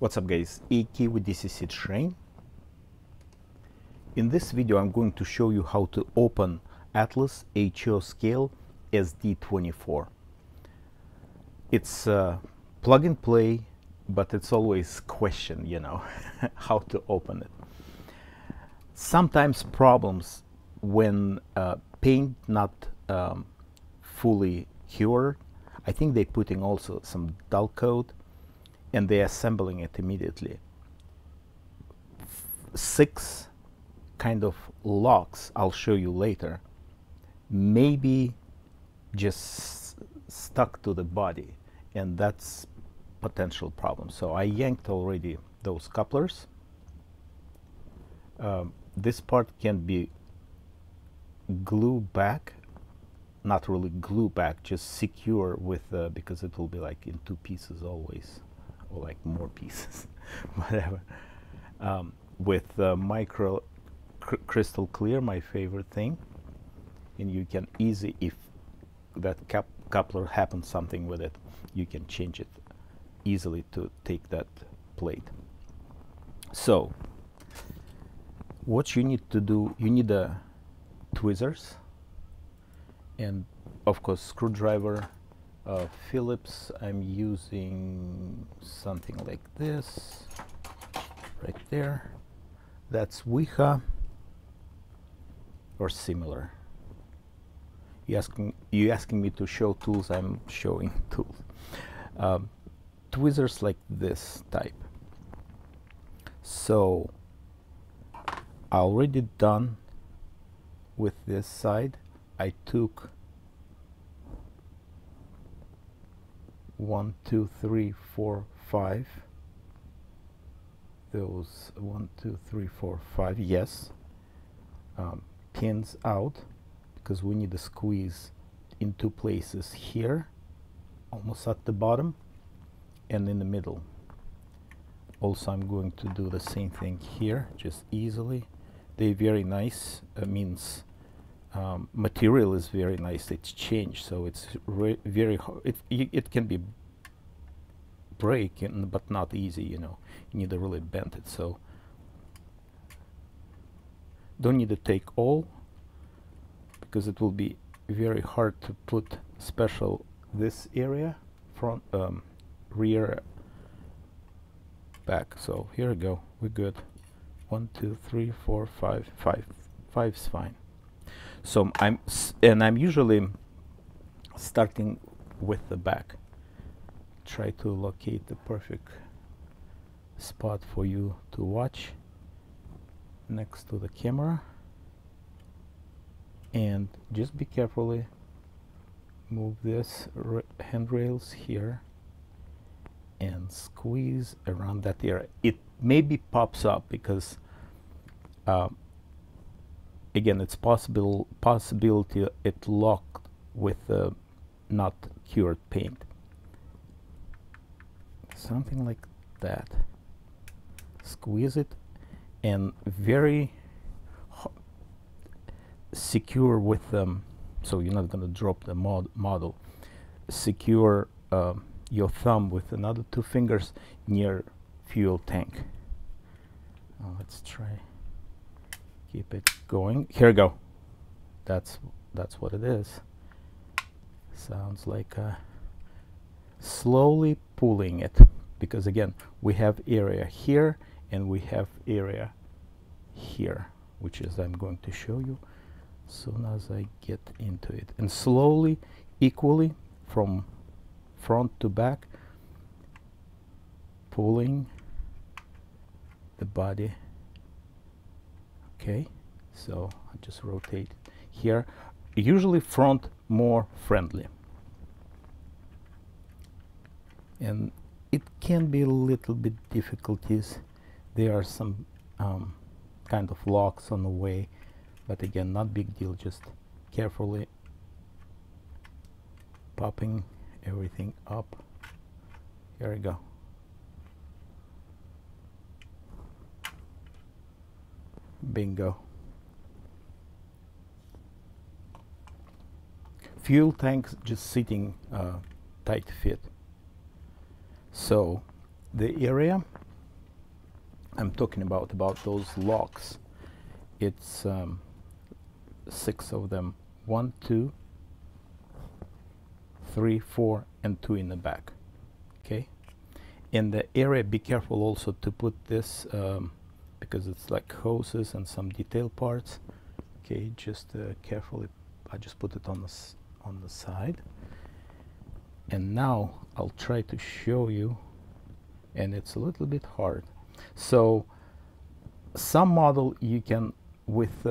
What's up guys, EK with DCC Train. In this video I'm going to show you how to open Atlas HO Scale SD24. It's plug and play, but it's always question, you know, how to open it. Sometimes problems when paint not fully cured. I think they're putting also some dull coat and they're assembling it immediately. Six kind of locks, I'll show you later, maybe just stuck to the body, and that's potential problem. So I yanked already those couplers. This part can be glued back, not really glue back, just secure with, because it will be like in two pieces always, or like more pieces, whatever, with micro crystal clear, my favorite thing. And you can easy, if that coupler happens something with it, you can change it easily to take that plate. So what you need to do, you need a tweezers and of course screwdriver. Phillips, I'm using something like this right there. That's Wiha or similar. You asking me to show tools, I'm showing tools. Tweezers like this type. So already done with this side. I took 1, 2, 3, 4, 5. Those 1, 2, 3, 4, 5. Yes, pins out because we need to squeeze in two places here, almost at the bottom, and in the middle. Also, I'm going to do the same thing here, just easily. They very nice. Means material is very nice. It's changed, so it's very hard. It can be break, but not easy, you know. You need to really bend it. So don't need to take all, because it will be very hard to put special this area, front, rear, back. So here we go. We're good. 1, 2, 3, 4, 5, 5. 5's fine. So I'm usually starting with the back. Try to locate the perfect spot for you to watch next to the camera, and just be carefully move this handrails here and squeeze around that area. It maybe pops up because again, it's possibility it locked with not cured paint. Something like that. Squeeze it, and very secure with them, so you're not going to drop the model. Secure your thumb with another two fingers near fuel tank. Let's try. Keep it going. Here we go. That's what it is. Sounds like slowly pulling it, because again we have area here and we have area here, which is I'm going to show you as soon as I get into it. And slowly, equally from front to back, pulling the body. Okay, so I just rotate here. Usually front more friendly, and it can be a little bit difficulties. There are some kind of locks on the way, but again, not big deal. Just carefully popping everything up. Here we go. Bingo. Fuel tanks just sitting tight fit. So the area I'm talking about those locks. It's 6 of them, 1, 2, 3, 4, and 2 in the back. Okay, in the area, be careful also to put this because it's like hoses and some detail parts. Okay, just carefully. I just put it on the side, and now I'll try to show you, and it's a little bit hard. So some model you can with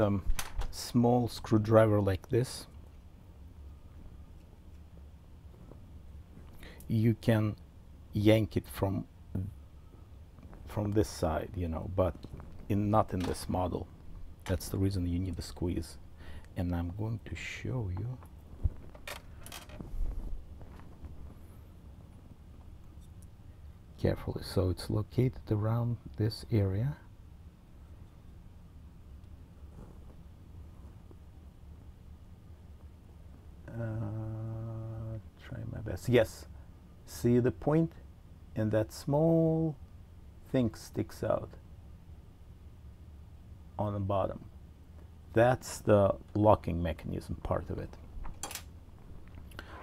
small screwdriver like this, you can yank it from this side, you know, but not in this model. That's the reason you need a squeeze. And I'm going to show you. Carefully, so it's located around this area. Try my best. Yes, see the point, and that small thing sticks out on the bottom. That's the locking mechanism part of it.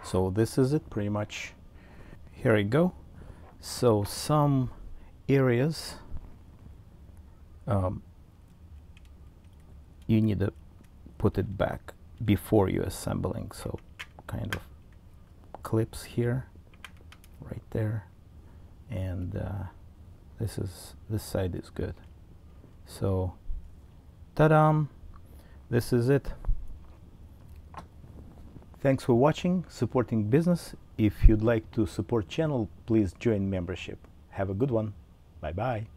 So this is it pretty much. Here we go. So some areas you need to put it back before you assembling, so kind of clips here, right there, and this side is good. So ta-da! This is it. Thanks for watching, supporting business. If you'd like to support channel, please join membership. Have a good one. Bye-bye.